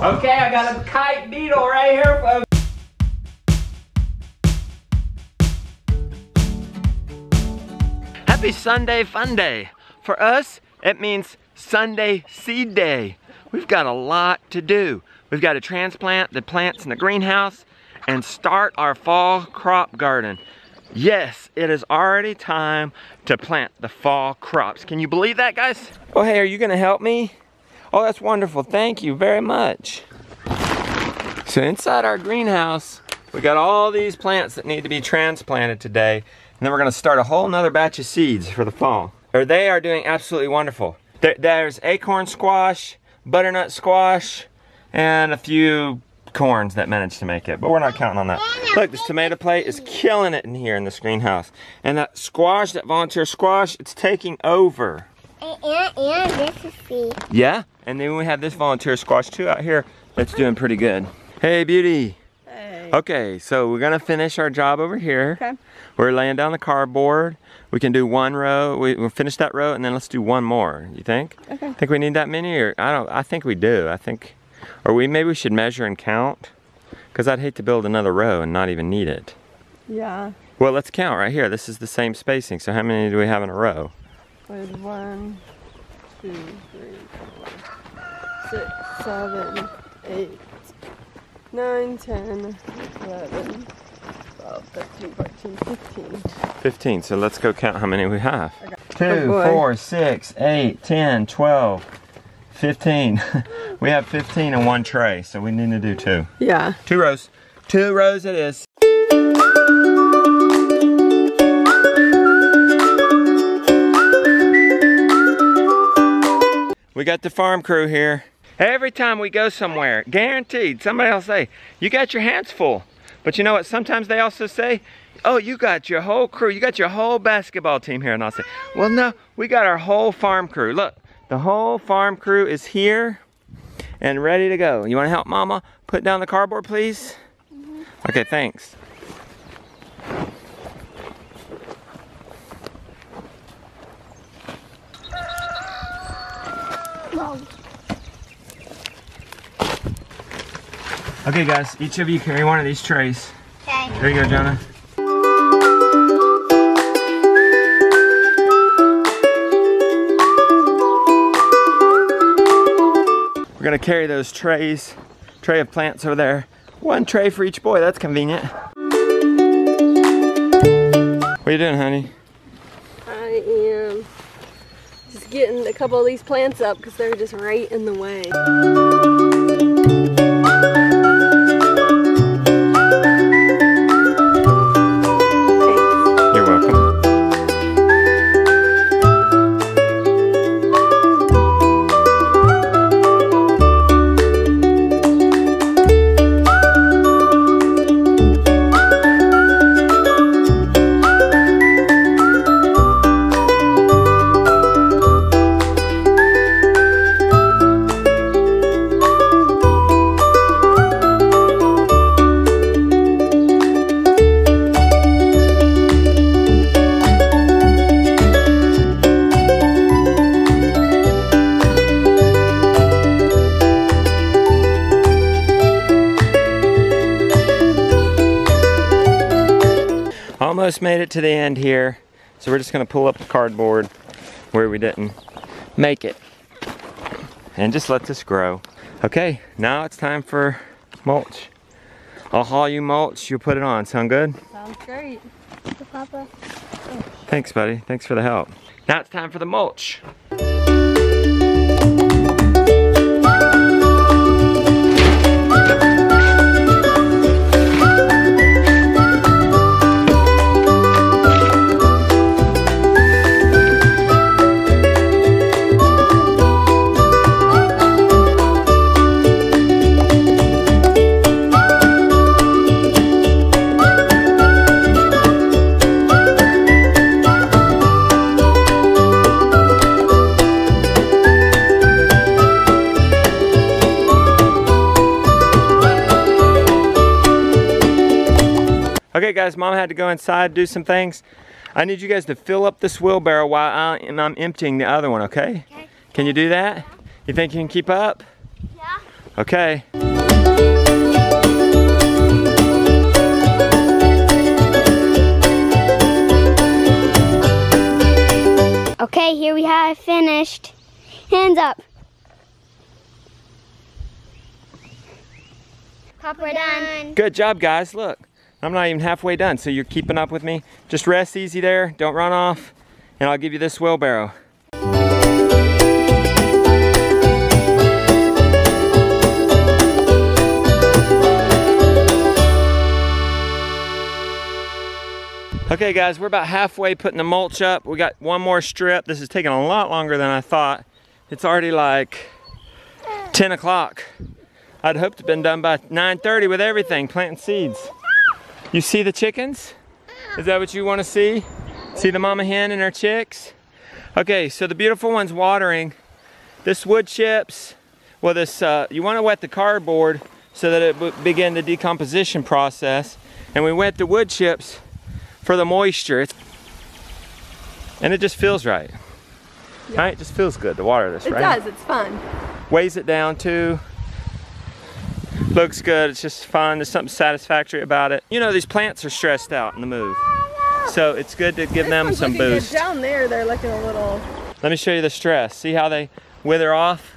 Okay, I got a kite beetle right here, folks. Happy Sunday Fun Day. For us, it means Sunday Seed Day. We've got a lot to do. We've got to transplant the plants in the greenhouse and start our fall crop garden. Yes, it is already time to plant the fall crops. Can you believe that, guys? Oh, hey, are you gonna help me? Oh, that's wonderful, thank you very much. So inside our greenhouse, we got all these plants that need to be transplanted today, and then we're gonna start a whole nother batch of seeds for the fall. They are doing absolutely wonderful. There's acorn squash, butternut squash, and a few corns that managed to make it, but we're not counting on that. Look, this tomato plate is killing it in here in this greenhouse. And that squash, that volunteer squash, it's taking over. And this is seed. Yeah, and then we have this volunteer squash too out here that's doing pretty good. Hey, Beauty. Hey. Okay, so we're gonna finish our job over here. Okay. We're laying down the cardboard. We can do one row. We'll finish that row and then let's do one more. You think? Okay. Think we need that many, or I think we do. Maybe we should measure and count, because I'd hate to build another row and not even need it. Yeah. Well, let's count right here. This is the same spacing. So how many do we have in a row? With 1, 2, 3, 4, 6, 7, 8, 9, 10, 11, 12, 13, 14, 15. 15, so let's go count how many we have. Okay. 2, 4, 6, 8, 10, 12, 15. We have 15 in one tray, so we need to do two. Yeah. Two rows. Two rows it is. We got the farm crew here. Every time we go somewhere, guaranteed, somebody will say, you got your hands full. But you know what, sometimes they also say, oh, you got your whole crew, you got your whole basketball team here. And I'll say, well, no, we got our whole farm crew. Look, the whole farm crew is here and ready to go. You wanna help Mama put down the cardboard, please? Mm-hmm. Okay, thanks. Okay guys, each of you carry one of these trays. Okay. There you go, Jonah. We're gonna carry those trays, tray of plants over there. One tray for each boy, that's convenient. What are you doing, honey? I am just getting a couple of these plants up because they're just right in the way. Thanks. You're welcome. Almost made it to the end here, so we're just gonna pull up the cardboard where we didn't make it and just let this grow. Okay, now it's time for mulch. I'll haul you mulch, you'll put it on. Sound good? Sounds great. Thank you, Papa. Thanks, buddy. Thanks for the help. Now it's time for the mulch. Okay guys, Mom had to go inside, do some things. I need you guys to fill up this wheelbarrow while I'm emptying the other one, okay? Okay. Can you do that? You think you can keep up? Yeah. Okay. Okay, here we have finished. Hands up. Pop, we're done. Good job, guys. Look, I'm not even halfway done, so you're keeping up with me. Just rest easy there. Don't run off, and I'll give you this wheelbarrow. Okay guys, we're about halfway putting the mulch up. We got one more strip. This is taking a lot longer than I thought. It's already like 10 o'clock. I'd hoped it'd been done by 9:30 with everything, planting seeds. You see the chickens? Is that what you want to see? See the mama hen and her chicks? Okay, so the beautiful one's watering. This wood chips, well this, you want to wet the cardboard so that it begin the decomposition process. And we wet the wood chips for the moisture, and it just feels right. Yep. Right? It just feels good to water this, right? It does, it's fun. Weighs it down too. Looks good, it's just fun. There's something satisfactory about it. You know, these plants are stressed out in the move. So it's good to give them some boost. Down there, they're looking a little... Let me show you the stress. See how they wither off?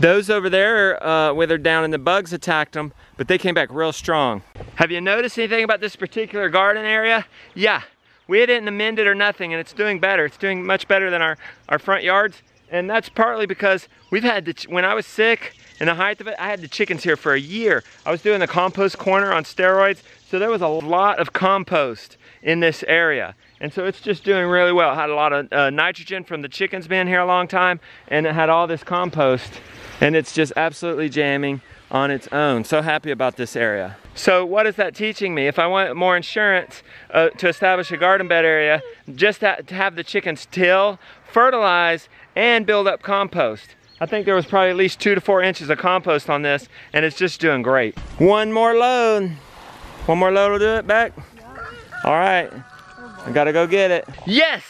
Those over there withered down and the bugs attacked them, but they came back real strong. Have you noticed anything about this particular garden area? Yeah, we didn't amend it or nothing, and it's doing better. It's doing much better than our front yards, and that's partly because we've had to, when I was sick and the height of it, I had the chickens here for a year. I was doing the compost corner on steroids, so there was a lot of compost in this area. And so it's just doing really well. It had a lot of nitrogen from the chickens being here a long time, and it had all this compost, and it's just absolutely jamming on its own. So happy about this area. So what is that teaching me? If I want more insurance to establish a garden bed area, just to have the chickens till, fertilize, and build up compost. I think there was probably at least 2 to 4 inches of compost on this, and it's just doing great. One more load. One more load will do it, Beck? Yeah. All right, I gotta go get it. Yes,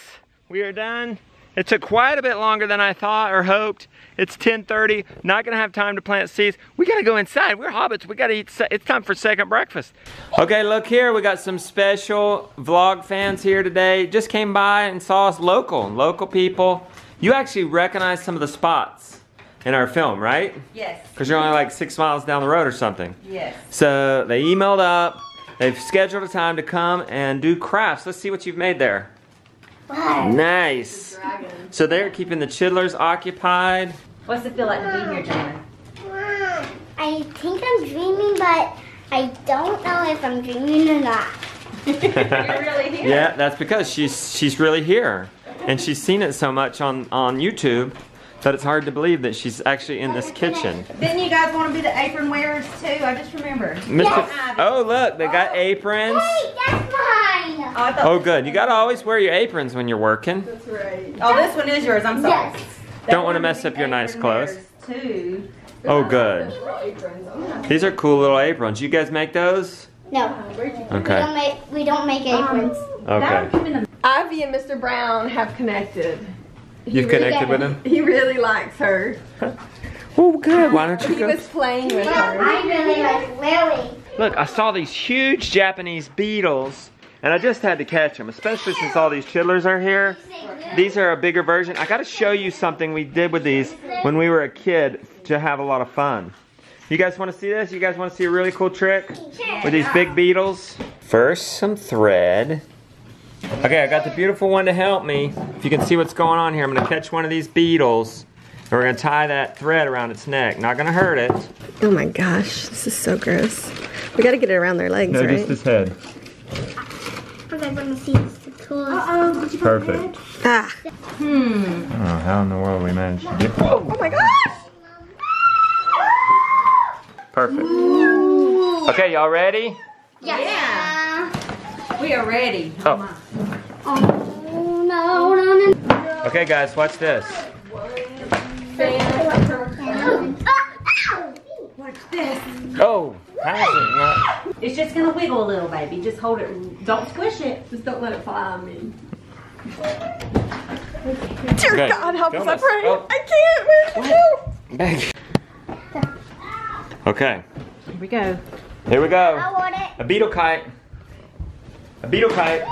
we are done. It took quite a bit longer than I thought or hoped. It's 10:30, not gonna have time to plant seeds. We gotta go inside, we're hobbits, we gotta eat, it's time for second breakfast. Okay, look here, we got some special vlog fans here today. Just came by and saw us local people. You actually recognize some of the spots in our film, right? Yes. Because you're only like 6 miles down the road or something. Yes. So they emailed up, they've scheduled a time to come and do crafts. Let's see what you've made there. Wow. Nice. So they're keeping the chidlers occupied. What's it feel like to be here, Jana? Mom, I think I'm dreaming, but I don't know if I'm dreaming or not. You're really here. Yeah, that's because she's really here. And she's seen it so much on YouTube that it's hard to believe that she's actually in this kitchen. Didn't you guys want to be the apron wearers too? I just remembered. Yes. Oh look, they got aprons. Hey, that's mine. Oh good, you gotta always wear your aprons when you're working. That's right. Oh, this one is yours, I'm sorry. Yes. Don't want to mess up your nice clothes. Too. Oh good. These are cool little aprons. You guys make those? No. Okay. We don't make aprons. Okay. Ivy and Mr. Brown have connected. You've connected with him? He really likes her. Oh, good. Why don't you go? He was playing with her. I really like Lily. Look, I saw these huge Japanese beetles, and I just had to catch them, especially since all these chidlers are here. These are a bigger version. I got to show you something we did with these when we were a kid to have a lot of fun. You guys want to see this? You guys want to see a really cool trick with these big beetles? First, some thread. Okay, I got the beautiful one to help me. If you can see what's going on here, I'm gonna catch one of these beetles, and we're gonna tie that thread around its neck. Not gonna hurt it. Oh my gosh, this is so gross. We gotta get it around their legs, right? No, just his head. I'm gonna see the tools. Perfect. Ah. I don't know how in the world we managed to get. Whoa. Oh my gosh! Perfect. Ooh. Okay, y'all ready? Yes. Yeah. We are ready. Oh. Okay, guys, watch this. Watch this. Oh, how's it? It's just gonna wiggle a little, baby. Just hold it. Don't squish it. Just don't let it fly on me. Dear God, help us! I pray. I can't. Where did it go? Back. Okay. Here we go. Here we go. I want it. A beetle kite. A beetle kite.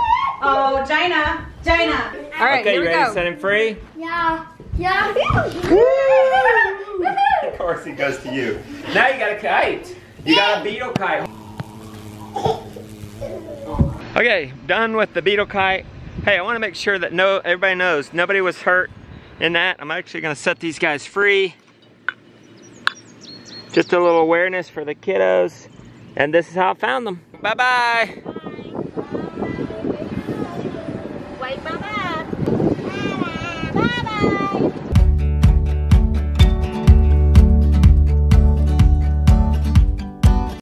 Oh, Jaina. Jaina. All right, okay, here you ready to set him free? Yeah. Yeah. Of course he goes to you. Now you got a kite. You got a beetle kite. Okay, done with the beetle kite. Hey, I want to make sure that everybody knows nobody was hurt in that. I'm actually going to set these guys free. Just a little awareness for the kiddos. And this is how I found them. Bye-bye.